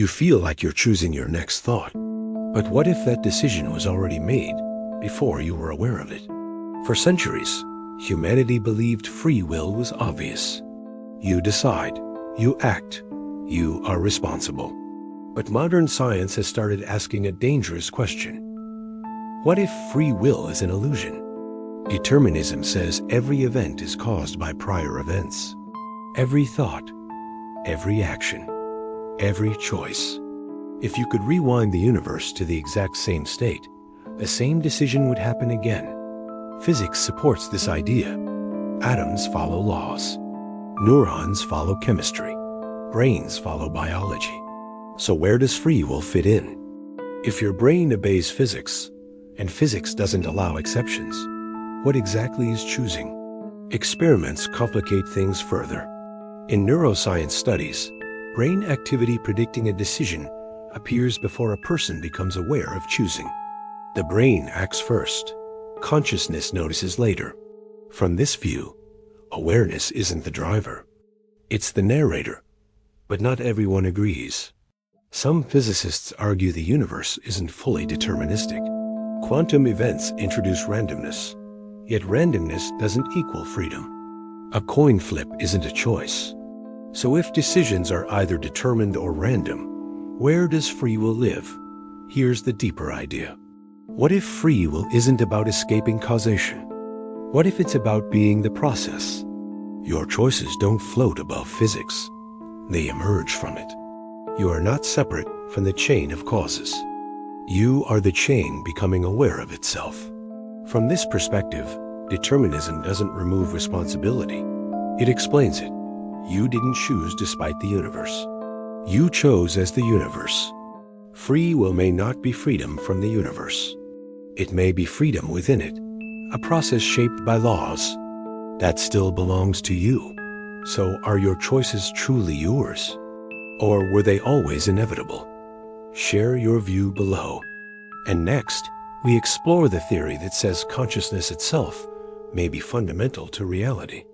You feel like you're choosing your next thought. But what if that decision was already made before you were aware of it? For centuries, humanity believed free will was obvious. You decide, you act, you are responsible. But modern science has started asking a dangerous question. What if free will is an illusion? Determinism says every event is caused by prior events. Every thought, every action, every choice. If you could rewind the universe to the exact same state, the same decision would happen again. Physics supports this idea. Atoms follow laws. Neurons follow chemistry. Brains follow biology. So where does free will fit in? If your brain obeys physics, and physics doesn't allow exceptions, what exactly is choosing? Experiments complicate things further. In neuroscience studies, brain activity predicting a decision appears before a person becomes aware of choosing. The brain acts first. Consciousness notices later. From this view, awareness isn't the driver. It's the narrator, but not everyone agrees. Some physicists argue the universe isn't fully deterministic. Quantum events introduce randomness, yet randomness doesn't equal freedom. A coin flip isn't a choice. So if decisions are either determined or random, where does free will live? Here's the deeper idea. What if free will isn't about escaping causation? What if it's about being the process? Your choices don't float above physics. They emerge from it. You are not separate from the chain of causes. You are the chain becoming aware of itself. From this perspective, determinism doesn't remove responsibility. It explains it. You didn't choose despite the universe. You chose as the universe. Free will may not be freedom from the universe. It may be freedom within it, a process shaped by laws. That still belongs to you. So are your choices truly yours? Or were they always inevitable? Share your view below. And next, we explore the theory that says consciousness itself may be fundamental to reality.